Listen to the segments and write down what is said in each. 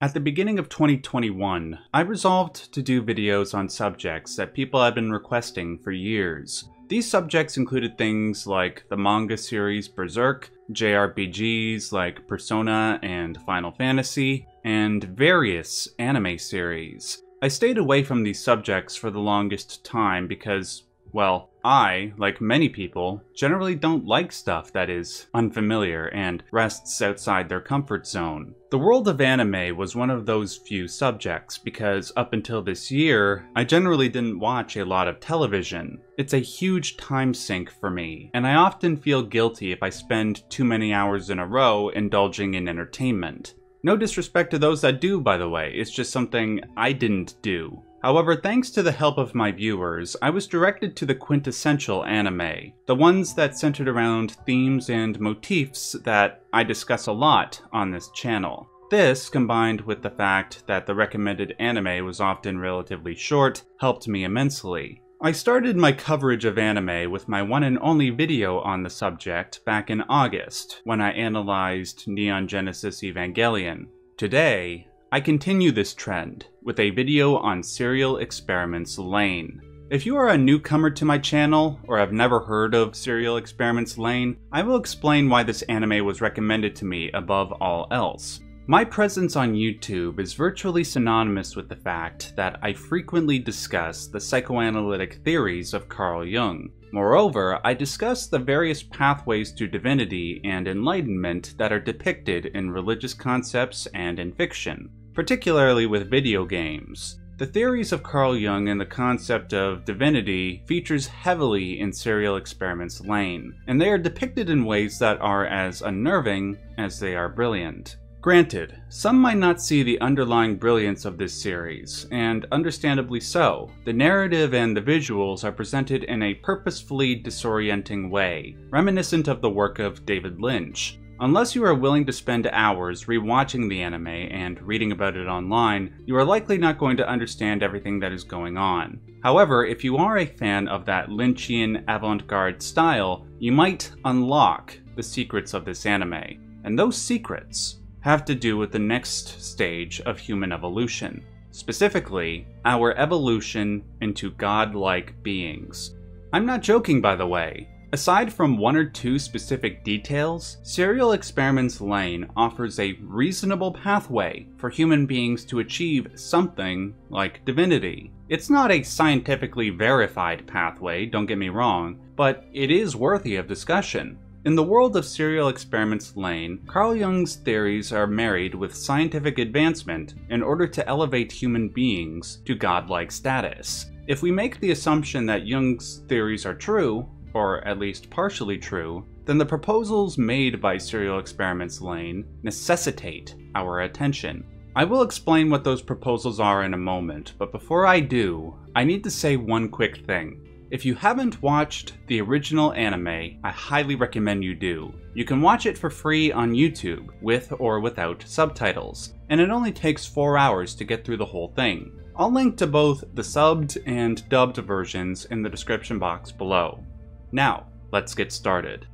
At the beginning of 2021, I resolved to do videos on subjects that people had been requesting for years. These subjects included things like the manga series Berserk, JRPGs like Persona and Final Fantasy, and various anime series. I stayed away from these subjects for the longest time because, well, I, like many people, generally don't like stuff that is unfamiliar and rests outside their comfort zone. The world of anime was one of those few subjects because up until this year, I generally didn't watch a lot of television. It's a huge time sink for me, and I often feel guilty if I spend too many hours in a row indulging in entertainment. No disrespect to those that do, by the way, it's just something I didn't do. However, thanks to the help of my viewers, I was directed to the quintessential anime, the ones that centered around themes and motifs that I discuss a lot on this channel. This, combined with the fact that the recommended anime was often relatively short, helped me immensely. I started my coverage of anime with my one and only video on the subject back in August, when I analyzed Neon Genesis Evangelion. Today, I continue this trend with a video on Serial Experiments Lain. If you are a newcomer to my channel, or have never heard of Serial Experiments Lain, I will explain why this anime was recommended to me above all else. My presence on YouTube is virtually synonymous with the fact that I frequently discuss the psychoanalytic theories of Carl Jung. Moreover, I discuss the various pathways to divinity and enlightenment that are depicted in religious concepts and in fiction, particularly with video games. The theories of Carl Jung and the concept of divinity features heavily in Serial Experiments Lain, and they are depicted in ways that are as unnerving as they are brilliant. Granted, some might not see the underlying brilliance of this series, and understandably so. The narrative and the visuals are presented in a purposefully disorienting way, reminiscent of the work of David Lynch. Unless you are willing to spend hours rewatching the anime and reading about it online, you are likely not going to understand everything that is going on. However, if you are a fan of that Lynchian avant-garde style, you might unlock the secrets of this anime. And those secrets have to do with the next stage of human evolution, specifically our evolution into godlike beings. I'm not joking, by the way. Aside from one or two specific details, Serial Experiments Lain offers a reasonable pathway for human beings to achieve something like divinity. It's not a scientifically verified pathway, don't get me wrong, but it is worthy of discussion. In the world of Serial Experiments Lain, Carl Jung's theories are married with scientific advancement in order to elevate human beings to godlike status. If we make the assumption that Jung's theories are true, or at least partially true, then the proposals made by Serial Experiments Lain necessitate our attention. I will explain what those proposals are in a moment, but before I do, I need to say one quick thing. If you haven't watched the original anime, I highly recommend you do. You can watch it for free on YouTube, with or without subtitles, and it only takes 4 hours to get through the whole thing. I'll link to both the subbed and dubbed versions in the description box below. Now, let's get started.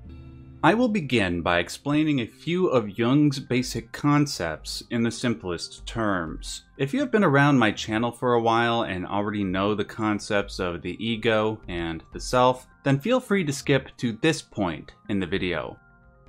I will begin by explaining a few of Jung's basic concepts in the simplest terms. If you have been around my channel for a while and already know the concepts of the ego and the self, then feel free to skip to this point in the video.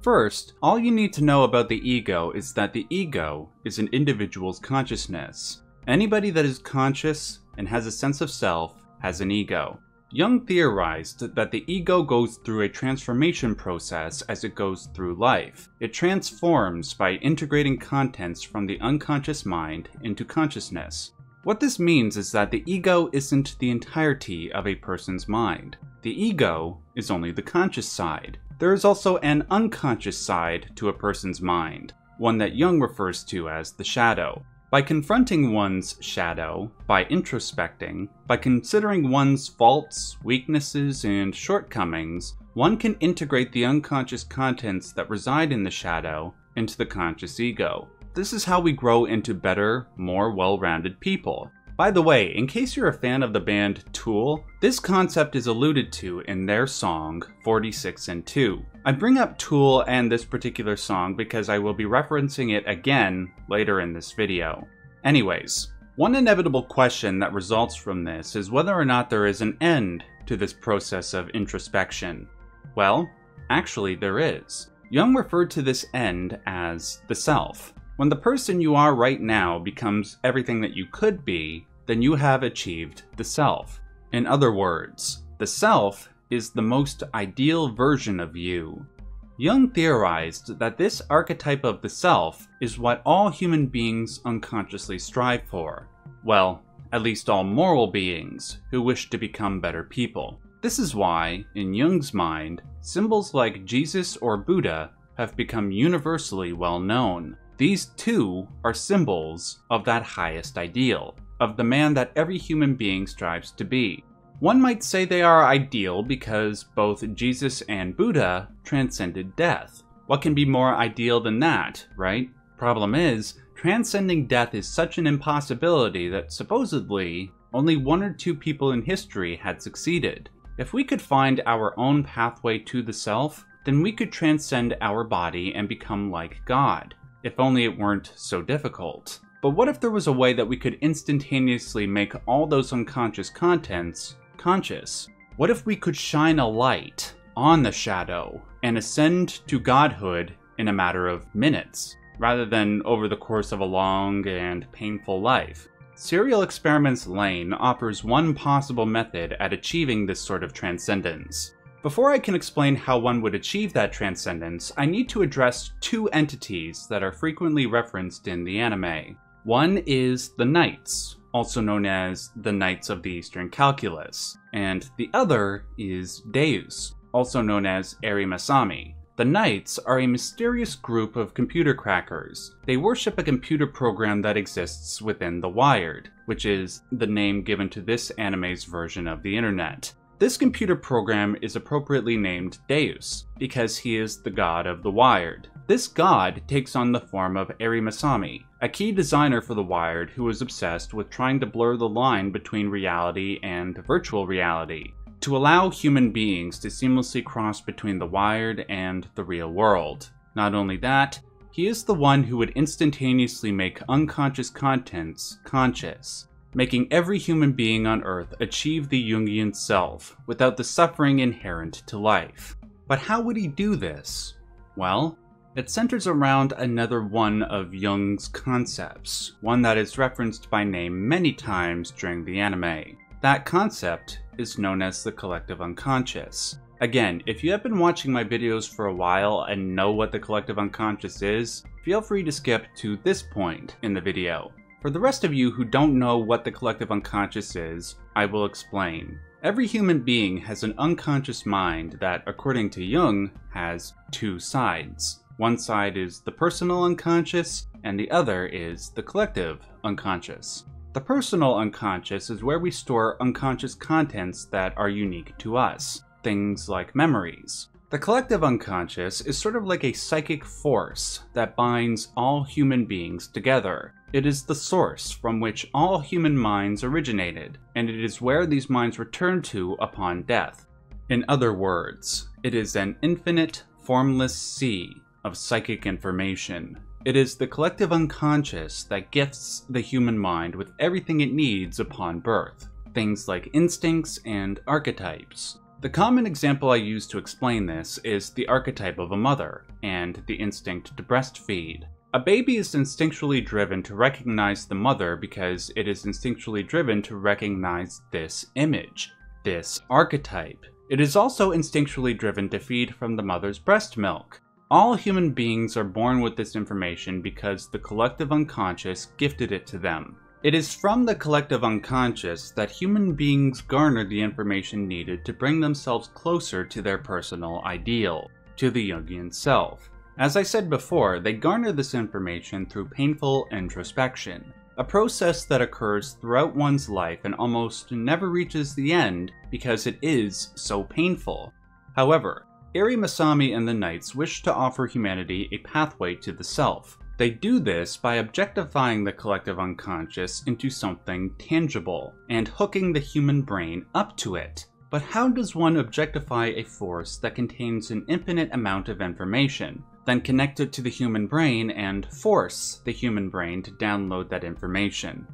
First, all you need to know about the ego is that the ego is an individual's consciousness. Anybody that is conscious and has a sense of self has an ego. Jung theorized that the ego goes through a transformation process as it goes through life. It transforms by integrating contents from the unconscious mind into consciousness. What this means is that the ego isn't the entirety of a person's mind. The ego is only the conscious side. There is also an unconscious side to a person's mind, one that Jung refers to as the shadow. By confronting one's shadow, by introspecting, by considering one's faults, weaknesses, and shortcomings, one can integrate the unconscious contents that reside in the shadow into the conscious ego. This is how we grow into better, more well-rounded people. By the way, in case you're a fan of the band Tool, this concept is alluded to in their song 46 and 2. I bring up Tool and this particular song because I will be referencing it again later in this video. Anyways, one inevitable question that results from this is whether or not there is an end to this process of introspection. Well, actually there is. Jung referred to this end as the self. When the person you are right now becomes everything that you could be, then you have achieved the self. In other words, the self is the most ideal version of you. Jung theorized that this archetype of the self is what all human beings unconsciously strive for. Well, at least all moral beings who wish to become better people. This is why, in Jung's mind, symbols like Jesus or Buddha have become universally well known. These two are symbols of that highest ideal, of the man that every human being strives to be. One might say they are ideal because both Jesus and Buddha transcended death. What can be more ideal than that, right? Problem is, transcending death is such an impossibility that supposedly only one or two people in history had succeeded. If we could find our own pathway to the self, then we could transcend our body and become like God. If only it weren't so difficult. But what if there was a way that we could instantaneously make all those unconscious contents conscious? What if we could shine a light on the shadow and ascend to godhood in a matter of minutes, rather than over the course of a long and painful life? Serial Experiments Lain offers one possible method at achieving this sort of transcendence. Before I can explain how one would achieve that transcendence, I need to address two entities that are frequently referenced in the anime. One is the Knights, also known as the Knights of the Eastern Calculus, and the other is Deus, also known as Eiri Masami. The Knights are a mysterious group of computer crackers. They worship a computer program that exists within the Wired, which is the name given to this anime's version of the internet. This computer program is appropriately named Deus, because he is the god of the Wired. This god takes on the form of Eiri Masami, a key designer for the Wired who is obsessed with trying to blur the line between reality and virtual reality, to allow human beings to seamlessly cross between the Wired and the real world. Not only that, he is the one who would instantaneously make unconscious contents conscious, making every human being on Earth achieve the Jungian self without the suffering inherent to life. But how would he do this? Well, it centers around another one of Jung's concepts, one that is referenced by name many times during the anime. That concept is known as the collective unconscious. Again, if you have been watching my videos for a while and know what the collective unconscious is, feel free to skip to this point in the video. For the rest of you who don't know what the collective unconscious is, I will explain. Every human being has an unconscious mind that, according to Jung, has two sides. One side is the personal unconscious, and the other is the collective unconscious. The personal unconscious is where we store unconscious contents that are unique to us, things like memories. The collective unconscious is sort of like a psychic force that binds all human beings together. It is the source from which all human minds originated, and it is where these minds return to upon death. In other words, it is an infinite, formless sea of psychic information. It is the collective unconscious that gifts the human mind with everything it needs upon birth, things like instincts and archetypes. The common example I use to explain this is the archetype of a mother and the instinct to breastfeed. A baby is instinctually driven to recognize the mother because it is instinctually driven to recognize this image, this archetype. It is also instinctually driven to feed from the mother's breast milk. All human beings are born with this information because the collective unconscious gifted it to them. It is from the collective unconscious that human beings garner the information needed to bring themselves closer to their personal ideal, to the Jungian self. As I said before, they garner this information through painful introspection, a process that occurs throughout one's life and almost never reaches the end because it is so painful. However, Eiri Masami and the Knights wish to offer humanity a pathway to the self, They do this by objectifying the collective unconscious into something tangible, and hooking the human brain up to it. But how does one objectify a force that contains an infinite amount of information, then connect it to the human brain and force the human brain to download that information?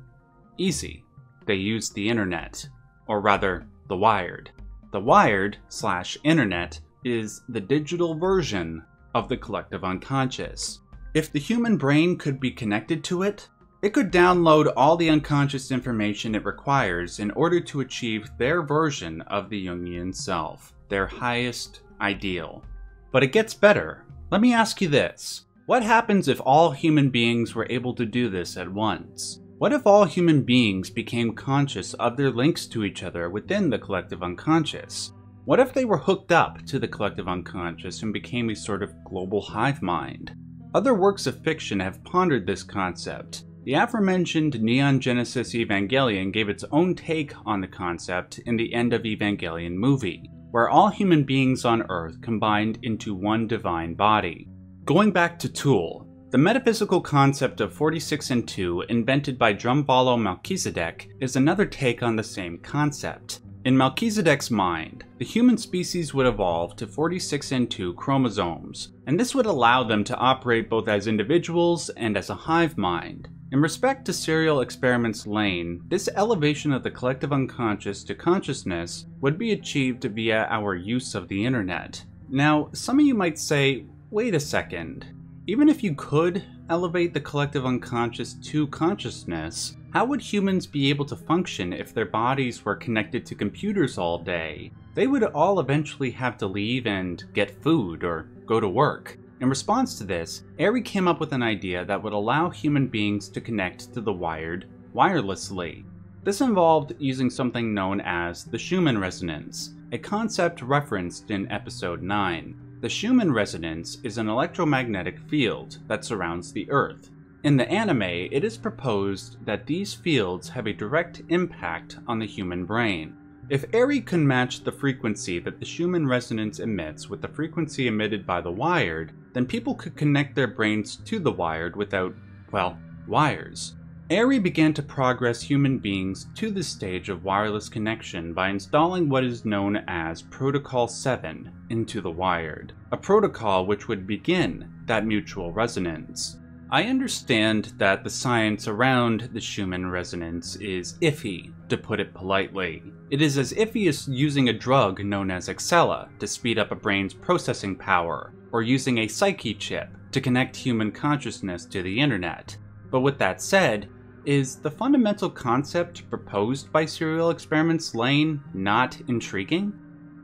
Easy. They use the internet. Or rather, the Wired. The Wired/internet is the digital version of the collective unconscious. If the human brain could be connected to it, it could download all the unconscious information it requires in order to achieve their version of the Jungian self, their highest ideal. But it gets better. Let me ask you this. What happens if all human beings were able to do this at once? What if all human beings became conscious of their links to each other within the collective unconscious? What if they were hooked up to the collective unconscious and became a sort of global hive mind? Other works of fiction have pondered this concept. The aforementioned Neon Genesis Evangelion gave its own take on the concept in the End of Evangelion movie, where all human beings on Earth combined into one divine body. Going back to Tool, the metaphysical concept of 46 and 2, invented by Drunvalo Melchizedek, is another take on the same concept. In Melchizedek's mind, the human species would evolve to 46 and 2 chromosomes, and this would allow them to operate both as individuals and as a hive mind. In respect to Serial Experiments Lain, this elevation of the collective unconscious to consciousness would be achieved via our use of the internet. Now, some of you might say, wait a second, even if you could elevate the collective unconscious to consciousness, how would humans be able to function if their bodies were connected to computers all day? They would all eventually have to leave and get food or go to work. In response to this, Eiri came up with an idea that would allow human beings to connect to the Wired wirelessly. This involved using something known as the Schumann Resonance, a concept referenced in Episode 9. The Schumann Resonance is an electromagnetic field that surrounds the Earth. In the anime, it is proposed that these fields have a direct impact on the human brain. If Eiri can match the frequency that the Schumann Resonance emits with the frequency emitted by the Wired, then people could connect their brains to the Wired without, well, wires. Eiri began to progress human beings to this stage of wireless connection by installing what is known as Protocol 7 into the Wired, a protocol which would begin that mutual resonance. I understand that the science around the Schumann Resonance is iffy, to put it politely. It is as iffy as using a drug known as Accela to speed up a brain's processing power, or using a Psyche chip to connect human consciousness to the internet. But with that said, is the fundamental concept proposed by Serial Experiments Lain not intriguing?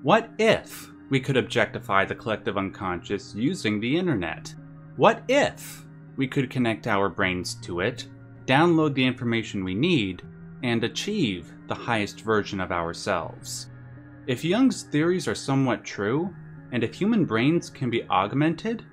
What if we could objectify the collective unconscious using the internet? What if we could connect our brains to it, download the information we need, and achieve the highest version of ourselves? If Jung's theories are somewhat true, and if human brains can be augmented,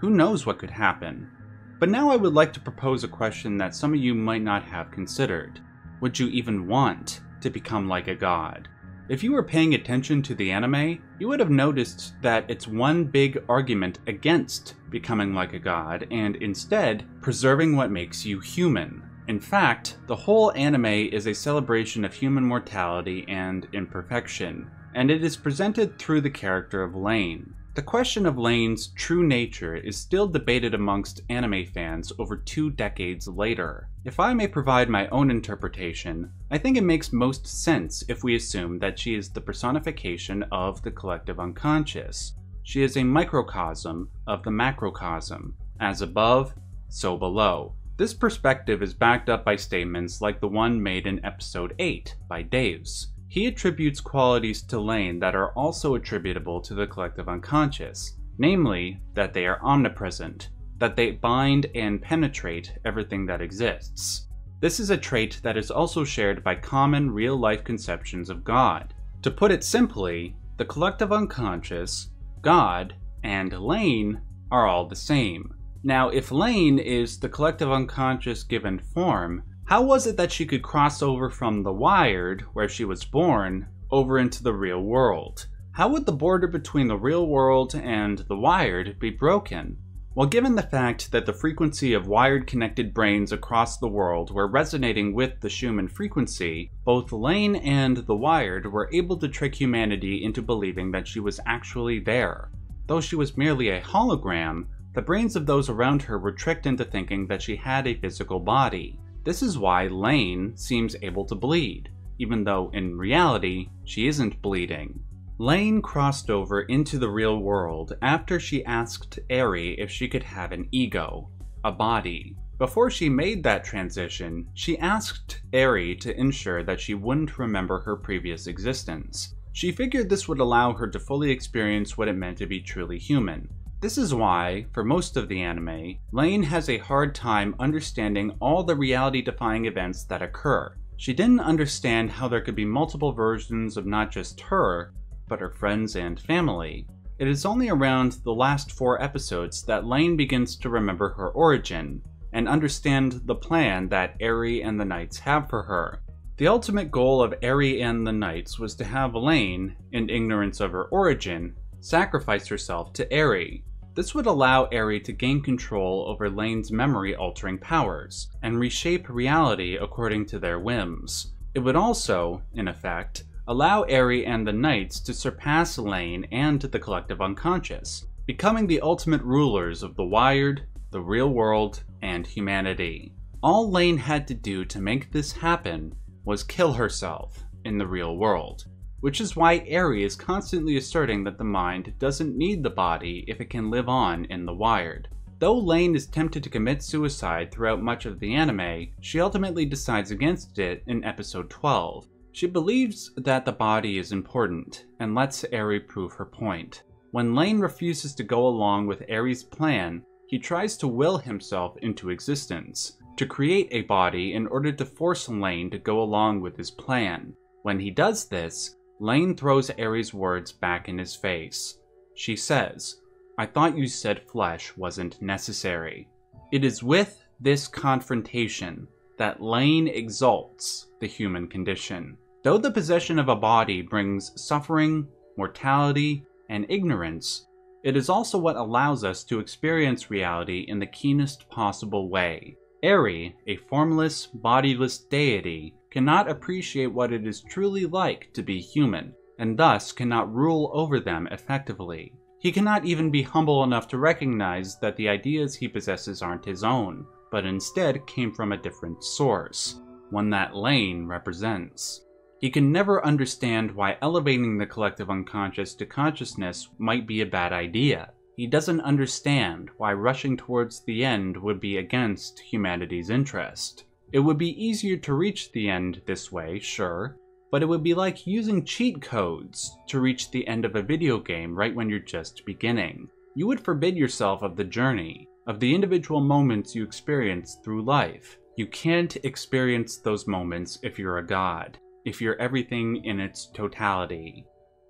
who knows what could happen? But now I would like to propose a question that some of you might not have considered. Would you even want to become like a god? If you were paying attention to the anime, you would have noticed that it's one big argument against becoming like a god and instead preserving what makes you human. In fact, the whole anime is a celebration of human mortality and imperfection, and it is presented through the character of Lain. The question of Lain's true nature is still debated amongst anime fans over 2 decades later. If I may provide my own interpretation, I think it makes most sense if we assume that she is the personification of the collective unconscious. She is a microcosm of the macrocosm, as above, so below. This perspective is backed up by statements like the one made in Episode 8 by Deus. He attributes qualities to Lain that are also attributable to the collective unconscious, namely that they are omnipresent, that they bind and penetrate everything that exists. This is a trait that is also shared by common real-life conceptions of God. To put it simply, the collective unconscious, God, and Lain are all the same. Now, if Lain is the collective unconscious given form, how was it that she could cross over from the Wired, where she was born, over into the real world? How would the border between the real world and the Wired be broken? Well, given the fact that the frequency of wired-connected brains across the world were resonating with the Schumann frequency, both Lain and the Wired were able to trick humanity into believing that she was actually there. Though she was merely a hologram, the brains of those around her were tricked into thinking that she had a physical body. This is why Lain seems able to bleed, even though in reality, she isn't bleeding. Lain crossed over into the real world after she asked Eiri if she could have an ego, a body. Before she made that transition, she asked Eiri to ensure that she wouldn't remember her previous existence. She figured this would allow her to fully experience what it meant to be truly human. This is why, for most of the anime, Lain has a hard time understanding all the reality-defying events that occur. She didn't understand how there could be multiple versions of not just her, but her friends and family. It is only around the last 4 episodes that Lain begins to remember her origin, and understand the plan that Eiri and the Knights have for her. The ultimate goal of Eiri and the Knights was to have Lain, in ignorance of her origin, sacrifice herself to Eiri. This would allow Eiri to gain control over Lane's memory-altering powers, and reshape reality according to their whims. It would also, in effect, allow Eiri and the Knights to surpass Lain and the collective unconscious, becoming the ultimate rulers of the Wired, the real world, and humanity. All Lain had to do to make this happen was kill herself in the real world, which is why Eiri is constantly asserting that the mind doesn't need the body if it can live on in the Wired. Though Lain is tempted to commit suicide throughout much of the anime, she ultimately decides against it in episode 12. She believes that the body is important, and lets Eiri prove her point. When Lain refuses to go along with Eiri's plan, he tries to will himself into existence, to create a body in order to force Lain to go along with his plan. When he does this, Lain throws Eiri's words back in his face. She says, "I thought you said flesh wasn't necessary." It is with this confrontation that Lain exalts the human condition. Though the possession of a body brings suffering, mortality, and ignorance, it is also what allows us to experience reality in the keenest possible way. Eiri, a formless, bodiless deity, cannot appreciate what it is truly like to be human, and thus cannot rule over them effectively. He cannot even be humble enough to recognize that the ideas he possesses aren't his own, but instead came from a different source, one that Lain represents. He can never understand why elevating the collective unconscious to consciousness might be a bad idea. He doesn't understand why rushing towards the end would be against humanity's interest. It would be easier to reach the end this way, sure, but it would be like using cheat codes to reach the end of a video game right when you're just beginning. You would forbid yourself of the journey, of the individual moments you experience through life. You can't experience those moments if you're a god, if you're everything in its totality.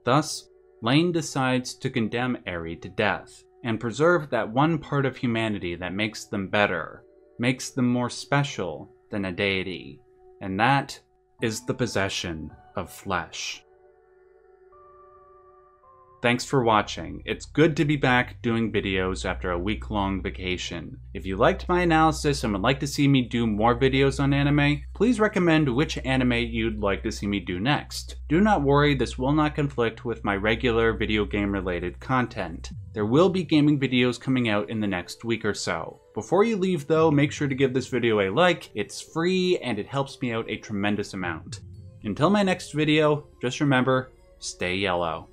Thus, Lain decides to condemn Eiri to death, and preserve that one part of humanity that makes them better, makes them more special than a deity, and that is the possession of flesh. Thanks for watching. It's good to be back doing videos after a week-long vacation. If you liked my analysis and would like to see me do more videos on anime, please recommend which anime you'd like to see me do next. Do not worry, this will not conflict with my regular video game-related content. There will be gaming videos coming out in the next week or so. Before you leave though, make sure to give this video a like. It's free and it helps me out a tremendous amount. Until my next video, just remember, stay yellow.